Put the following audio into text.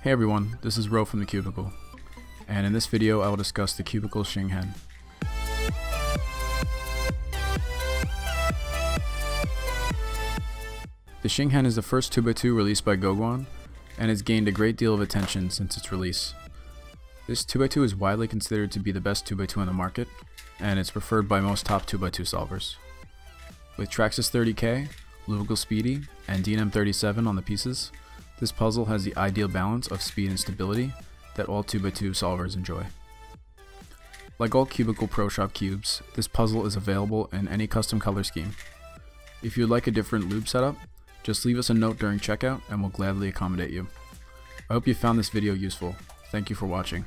Hey everyone, this is Ro from the Cubicle, and in this video I will discuss the Cubicle XingHen. The XingHen is the first 2x2 released by GuoGuan, and has gained a great deal of attention since its release. This 2x2 is widely considered to be the best 2x2 on the market, and it's preferred by most top 2x2 solvers. With Traxxas 30k, Lubicle Speedy, and DNM-37 on the pieces, this puzzle has the ideal balance of speed and stability that all 2x2 solvers enjoy. Like all Cubicle Pro Shop cubes, this puzzle is available in any custom color scheme. If you'd like a different lube setup, just leave us a note during checkout and we'll gladly accommodate you. I hope you found this video useful. Thank you for watching.